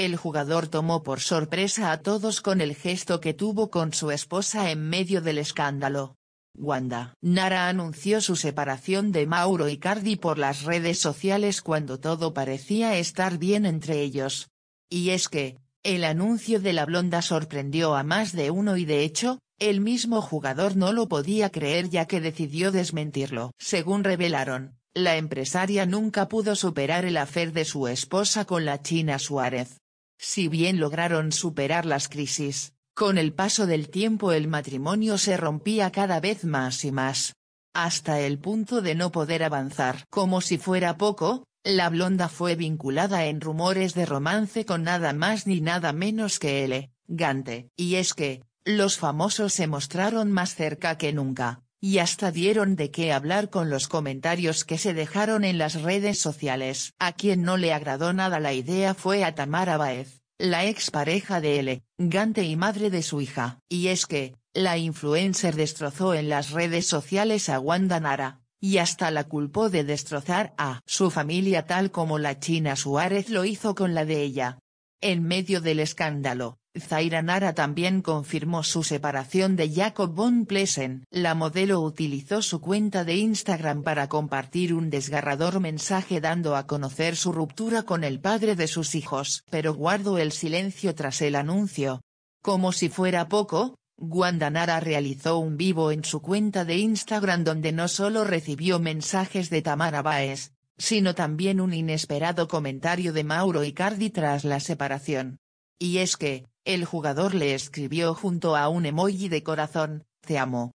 el jugador tomó por sorpresa a todos con el gesto que tuvo con su esposa en medio del escándalo. Wanda Nara anunció su separación de Mauro Icardi por las redes sociales cuando todo parecía estar bien entre ellos. Y es que, el anuncio de la blonda sorprendió a más de uno y de hecho, el mismo jugador no lo podía creer ya que decidió desmentirlo. Según revelaron, la empresaria nunca pudo superar el afer de su esposa con la China Suárez. Si bien lograron superar las crisis, con el paso del tiempo el matrimonio se rompía cada vez más y más, hasta el punto de no poder avanzar. Como si fuera poco, la blonda fue vinculada en rumores de romance con nada más ni nada menos que L-Gante. Y es que, los famosos se mostraron más cerca que nunca, y hasta dieron de qué hablar con los comentarios que se dejaron en las redes sociales. A quien no le agradó nada la idea fue a Tamara Báez, la expareja de L-Gante y madre de su hija. Y es que, la influencer destrozó en las redes sociales a Wanda Nara, y hasta la culpó de destrozar a su familia tal como la China Suárez lo hizo con la de ella. En medio del escándalo, Zaira Nara también confirmó su separación de Jacob von Plesen. La modelo utilizó su cuenta de Instagram para compartir un desgarrador mensaje dando a conocer su ruptura con el padre de sus hijos. Pero guardó el silencio tras el anuncio. Como si fuera poco, Wanda Nara realizó un vivo en su cuenta de Instagram donde no solo recibió mensajes de Tamara Báez, sino también un inesperado comentario de Mauro Icardi tras la separación. Y es que, el jugador le escribió junto a un emoji de corazón, "Te amo".